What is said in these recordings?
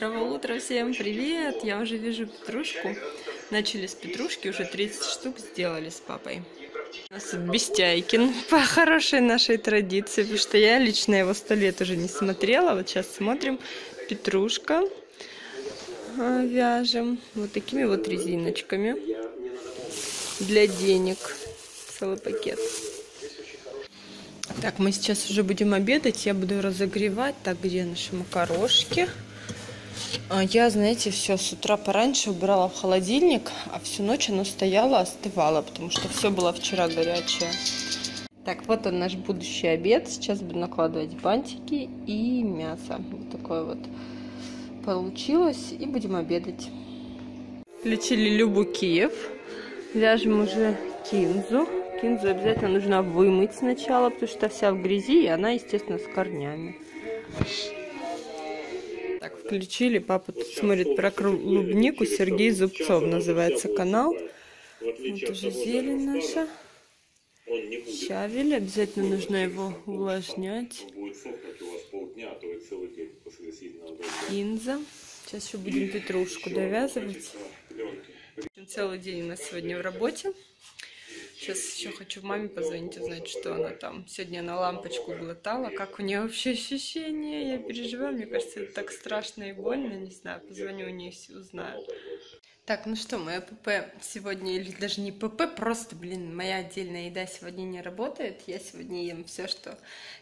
Доброго утра всем, привет! Я уже вижу петрушку. Начали с петрушки, уже 30 штук сделали с папой. У нас Бестяйкин по хорошей нашей традиции, потому что я лично его 100 лет уже не смотрела. Вот сейчас смотрим. Петрушка вяжем вот такими вот резиночками для денег. Целый пакет. Так, мы сейчас уже будем обедать. Я буду разогревать. Так, где наши макарошки? Я, знаете, все с утра пораньше убрала в холодильник, а всю ночь оно стояло, остывало, потому что все было вчера горячее. Так, вот он наш будущий обед. Сейчас буду накладывать бантики и мясо. Вот такое вот получилось. И будем обедать. Включили Любу Киев. Вяжем уже кинзу. Кинзу обязательно нужно вымыть сначала, потому что вся в грязи, и она, естественно, с корнями. Так, включили. Папа тут смотрит про клубнику. Сергей Зубцов называется канал. Вот уже зелень наша. Щавель. Обязательно нужно его увлажнять. Кинза. Сейчас еще будем петрушку довязывать. Целый день у нас сегодня в работе. Сейчас еще хочу маме позвонить, узнать, что она там. Сегодня она лампочку глотала. Как у нее вообще ощущения? Я переживаю. Мне кажется, это так страшно и больно. Не знаю, позвоню у нее, узнаю. Так, ну что, моя ПП сегодня, или даже не ПП, просто, блин, моя отдельная еда сегодня не работает. Я сегодня ем все, что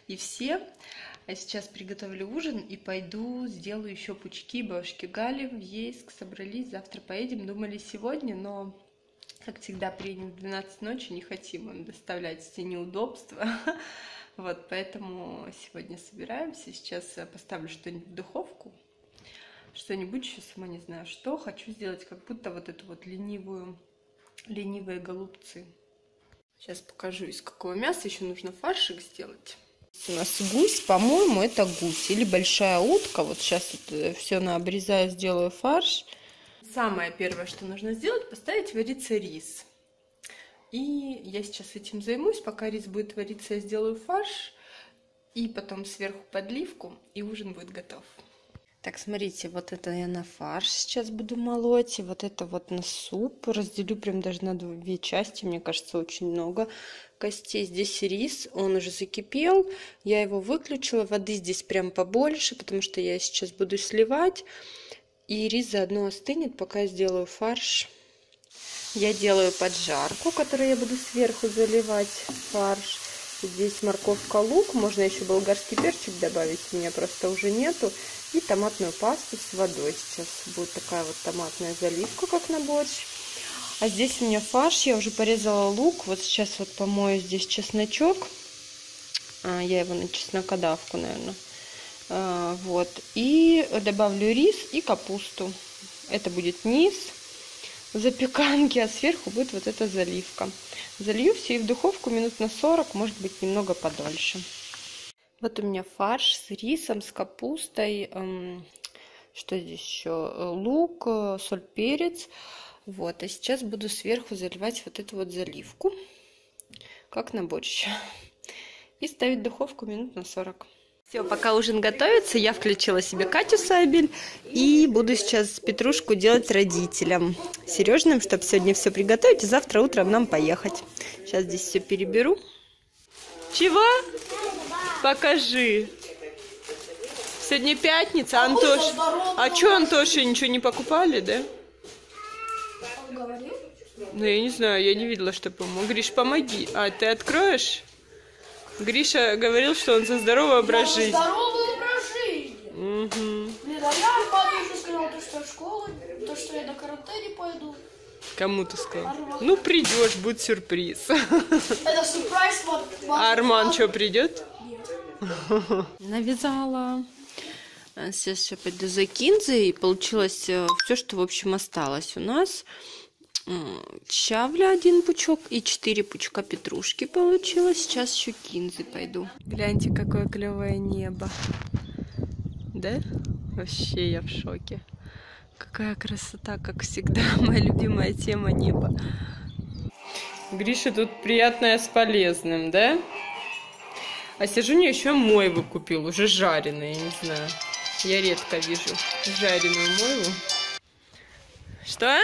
и все. А сейчас приготовлю ужин и пойду сделаю еще пучки бабушки Гали. В Ейск собрались, завтра поедем. Думали сегодня, но... Как всегда, приедем в 12 ночи, не хотим им доставлять все неудобства. Вот, поэтому сегодня собираемся. Сейчас поставлю что-нибудь в духовку. Что-нибудь еще сама не знаю что. Хочу сделать как будто вот эту вот ленивые голубцы. Сейчас покажу, из какого мяса еще нужно фаршик сделать. У нас гусь, по-моему, это гусь или большая утка. Вот сейчас вот все наобрезаю, сделаю фарш. Самое первое, что нужно сделать, поставить вариться рис. И я сейчас этим займусь. Пока рис будет вариться, я сделаю фарш. И потом сверху подливку, и ужин будет готов. Так, смотрите, вот это я на фарш сейчас буду молоть. И вот это вот на суп. Разделю прям даже на две части. Мне кажется, очень много костей. Здесь рис, он уже закипел. Я его выключила. Воды здесь прям побольше, потому что я сейчас буду сливать. И рис заодно остынет, пока я сделаю фарш. Я делаю поджарку, которую я буду сверху заливать фарш. Здесь морковка, лук. Можно еще болгарский перчик добавить, у меня просто уже нету. И томатную пасту с водой. Сейчас будет такая вот томатная заливка, как на борщ. А здесь у меня фарш. Я уже порезала лук. Вот сейчас вот помою здесь чесночок. Я его на чеснокодавку, наверное. Вот, и добавлю рис и капусту. Это будет низ запеканки, а сверху будет вот эта заливка. Залью все и в духовку минут на 40, может быть, немного подольше. Вот у меня фарш с рисом, с капустой. Что здесь еще? Лук, соль, перец. Вот, а сейчас буду сверху заливать вот эту вот заливку, как на борщ. И ставить в духовку минут на 40. Все, пока ужин готовится, я включила себе Катю Сабель и буду сейчас петрушку делать родителям Сережным, чтобы сегодня все приготовить и завтра утром нам поехать. Сейчас здесь все переберу. Чего? Покажи. Сегодня пятница, Антош. А что, Антоше ничего не покупали, да? Ну, я не знаю, я не видела, что помог. Гриш, помоги. А, ты откроешь? Гриша говорил, что он за здоровый образ жизни. Здоровый образ жизни. Угу. Нет, а я папе еще сказал, что в школу, то, что я на карате не пойду. Кому ты сказал? Арман. Ну, придешь, будет сюрприз. Это сюрприз. А Арман что, придет? Нет. Навязала. Сейчас все пойду за кинзой. И получилось все, что, в общем, осталось у нас. Щавля один пучок и 4 пучка петрушки получилось. Сейчас еще кинзы пойду. Гляньте, какое клевое небо. Да? Вообще я в шоке. Какая красота, как всегда. Моя любимая тема — небо. Гриша тут приятное с полезным, да? А Сержуня еще мойвы купил, уже жареный, я не знаю. Я редко вижу жареную мойлу. Что?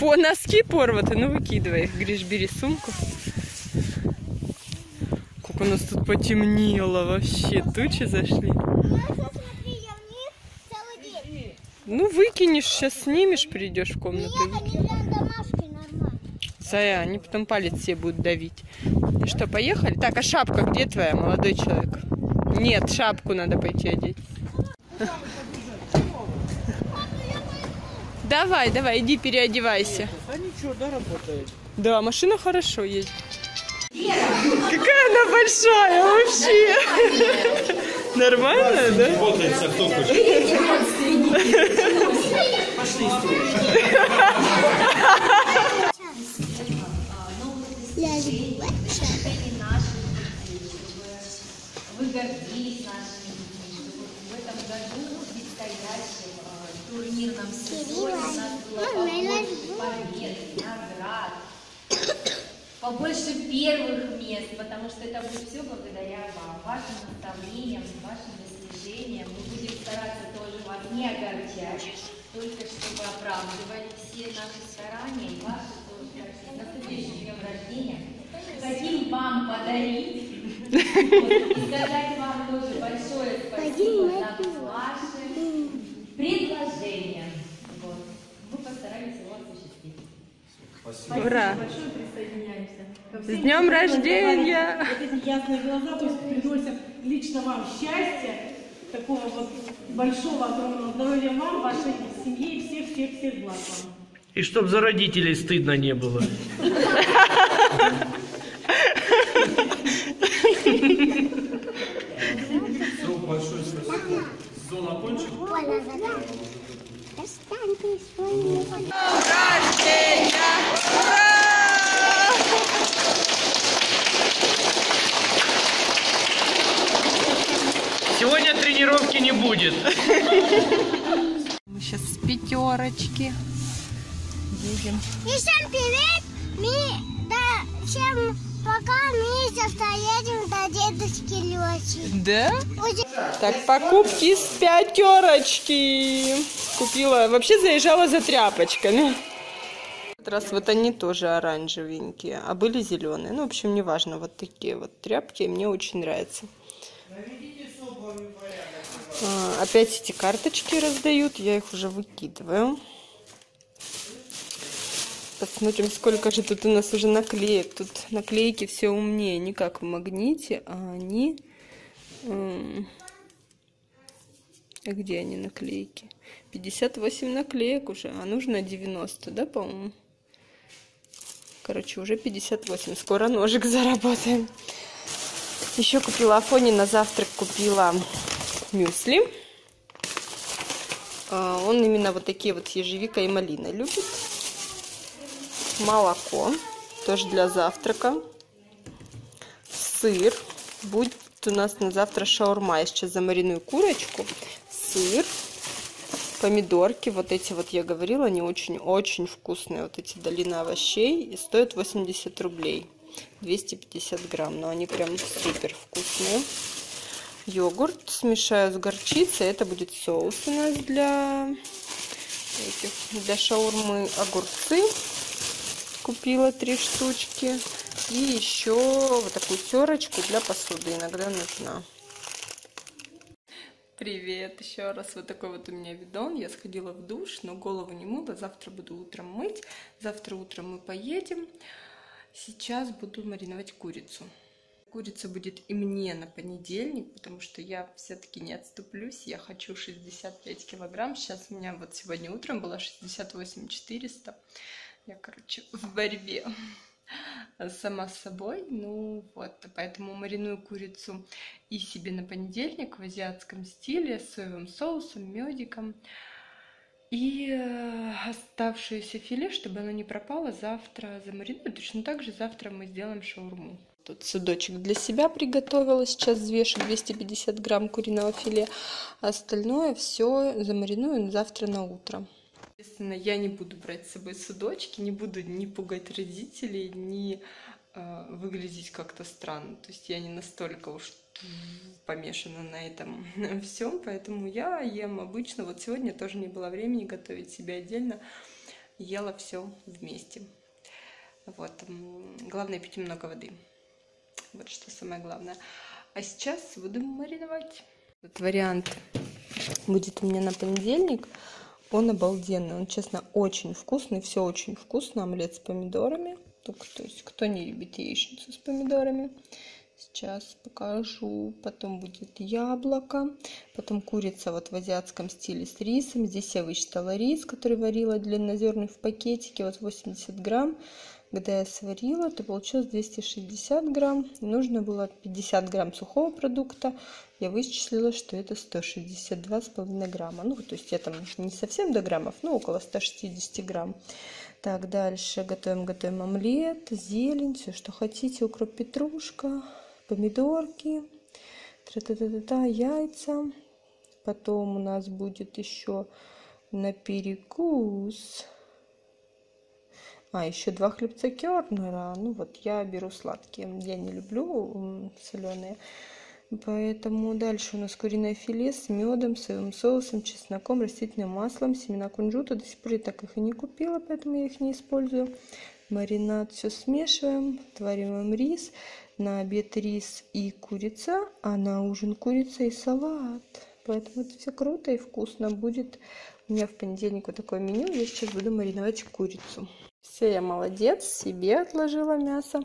По носки порваты. Ну, выкидывай их. Гриш, бери сумку. Как у нас тут потемнело вообще. Тучи зашли. Ну, выкинешь, сейчас снимешь, придешь в комнату. Сая, они потом палец себе будут давить. Ну что, поехали? Так, а шапка где твоя, молодой человек? Нет, шапку надо пойти одеть. Давай, давай, иди переодевайся. А ничего, да, работает? Да, машина хорошо едет. Какая она большая вообще! Нормально, да? Работается в том, вы гордились нашими детьми, что в этом году в предстоящем турнирном сезоне у нас было побед, наград, побольше первых мест, потому что это будет все благодаря вам, вашим наставлениям, вашим достижениям. Мы будем стараться тоже вас не огорчать, только чтобы оправдывали все наши старания и ваши тоже. На следующий день рождения хотим вам подарить. Сказать вам тоже большое спасибо за ваши предложения. Вот. Мы постараемся его осуществить. Спасибо. Ура! Большое, присоединяемся. С днем рождения! Вот эти ясные глаза, то есть приносят лично вам счастья, такого вот большого, огромного здоровья вам, вашей семье и всех-всех-всех благ вам. И чтоб за родителей стыдно не было. Большое спасибо. Зона окончена. Сегодня тренировки не будет. Мы сейчас с пятерочки едем. И всем привет! Мы да, всем пока, мы сейчас доедем до дедушки Лёши. Да? Так, покупки с пятерочки. Купила, вообще заезжала за тряпочками. В этот раз вот они тоже оранжевенькие, а были зеленые. Ну, в общем, неважно, вот такие вот тряпки, мне очень нравятся. Опять эти карточки раздают, я их уже выкидываю. Посмотрим, сколько же тут у нас уже наклеек. Тут наклейки все умнее, не как в магните, а они... А где они, наклейки? 58 наклеек уже, а нужно 90, да, по-моему? Короче, уже 58. Скоро ножик заработаем. Еще купила Афоне, на завтрак купила мюсли. Он именно вот такие вот с ежевикой и малиной любит. Молоко, тоже для завтрака. Сыр. Будет у нас на завтра шаурма. Я сейчас замариную курочку. Сыр, помидорки. Вот эти вот, я говорила, они очень-очень вкусные. Вот эти долина овощей. И стоят 80 рублей. 250 грамм. Но они прям супер вкусные. Йогурт смешаю с горчицей. Это будет соус у нас для, для шаурмы. Огурцы. Купила 3 штучки. И еще вот такую терочку для посуды. Иногда нужна. Привет еще раз. Вот такой вот у меня видон. Я сходила в душ, но голову не мыла. Завтра буду утром мыть. Завтра утром мы поедем. Сейчас буду мариновать курицу. Курица будет и мне на понедельник, потому что я все-таки не отступлюсь. Я хочу 65 килограмм. Сейчас у меня вот сегодня утром было 68 400. Я, короче, в борьбе сама с собой. Ну вот, поэтому мариную курицу и себе на понедельник в азиатском стиле с соевым соусом, медиком. И оставшееся филе, чтобы оно не пропало, завтра замариную. Точно так же завтра мы сделаем шаурму. Тут судочек для себя приготовила. Сейчас взвешу 250 грамм куриного филе. Остальное все замариную завтра на утро. Естественно, я не буду брать с собой судочки, не буду ни пугать родителей, ни выглядеть как-то странно. То есть я не настолько уж помешана на этом всем, поэтому я ем обычно. Вот сегодня тоже не было времени готовить себе отдельно. Ела все вместе. Вот. Главное пить много воды. Вот что самое главное. А сейчас буду мариновать. Этот вариант будет у меня на понедельник. Он обалденный. Он, честно, очень вкусный. Все очень вкусно. Омлет с помидорами. То есть, кто не любит яичницу с помидорами. Сейчас покажу. Потом будет яблоко. Потом курица вот в азиатском стиле с рисом. Здесь я вычитала рис, который варила длиннозерный в пакетике. Вот 80 грамм. Когда я сварила, то получилось 260 грамм. Нужно было 50 грамм сухого продукта. Я вычислила, что это 162,5 грамма. Ну, то есть я там не совсем до граммов, но около 160 грамм. Так, дальше готовим омлет, зелень, все, что хотите. Укроп, петрушка, помидорки, яйца. Потом у нас будет еще на перекус... А, еще 2 хлебца Кёрнера. Ну вот, я беру сладкие. Я не люблю соленые. Поэтому дальше у нас куриное филе с медом, соевым соусом, чесноком, растительным маслом, семена кунжута. До сих пор я так их и не купила, поэтому я их не использую. Маринад все смешиваем. Отвариваем им рис. На обед рис и курица, а на ужин курица и салат. Поэтому это все круто и вкусно будет. У меня в понедельник вот такое меню. Я сейчас буду мариновать курицу. Все, я молодец, себе отложила мясо.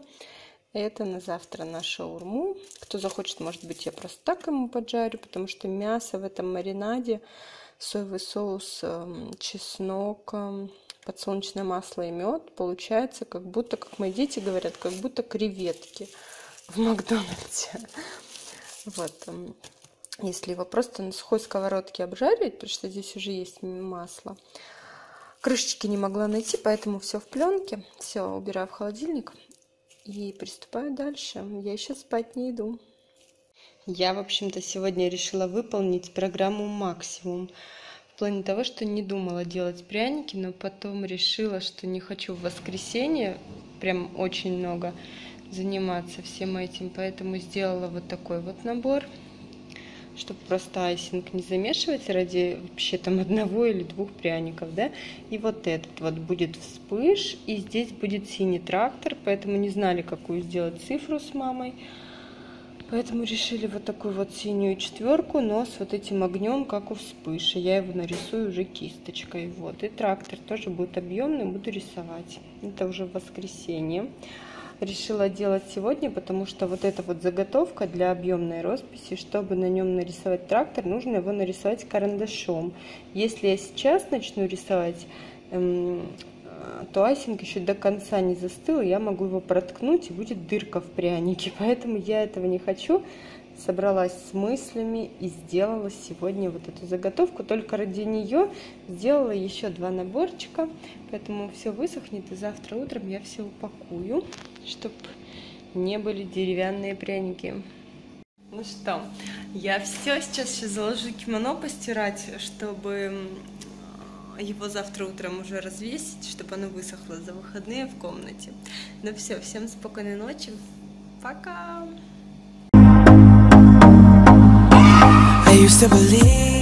Это на завтра на шаурму. Кто захочет, может быть, я просто так ему поджарю, потому что мясо в этом маринаде, соевый соус, чеснок, подсолнечное масло и мед получается как будто, как мои дети говорят, как будто креветки в Макдональдсе. Вот. Если его просто на сухой сковородке обжарить, потому что здесь уже есть масло. Крышечки не могла найти, поэтому все в пленке. Все, убираю в холодильник и приступаю дальше. Я еще спать не иду. Я, в общем-то, сегодня решила выполнить программу максимум. В плане того, что не думала делать пряники, но потом решила, что не хочу в воскресенье прям очень много заниматься всем этим. Поэтому сделала вот такой вот набор, чтобы просто айсинг не замешивать ради вообще там одного или двух пряников, да, и вот этот вот будет вспыш, и здесь будет синий трактор, поэтому не знали, какую сделать цифру с мамой, поэтому решили вот такую вот синюю четверку, но с вот этим огнем, как у вспыша, я его нарисую уже кисточкой, вот, и трактор тоже будет объемный, буду рисовать, это уже в воскресенье. Решила делать сегодня, потому что вот эта вот заготовка для объемной росписи, чтобы на нем нарисовать трактор, нужно его нарисовать карандашом. Если я сейчас начну рисовать, то айсинг еще до конца не застыл, я могу его проткнуть, и будет дырка в прянике. Поэтому я этого не хочу. Собралась с мыслями и сделала сегодня вот эту заготовку. Только ради нее сделала еще 2 наборчика. Поэтому все высохнет, и завтра утром я все упакую, чтобы не были деревянные пряники. Ну что, я все сейчас заложу кимоно постирать, чтобы его завтра утром уже развесить, чтобы оно высохло за выходные в комнате. Ну все, всем спокойной ночи. Пока! I used to believe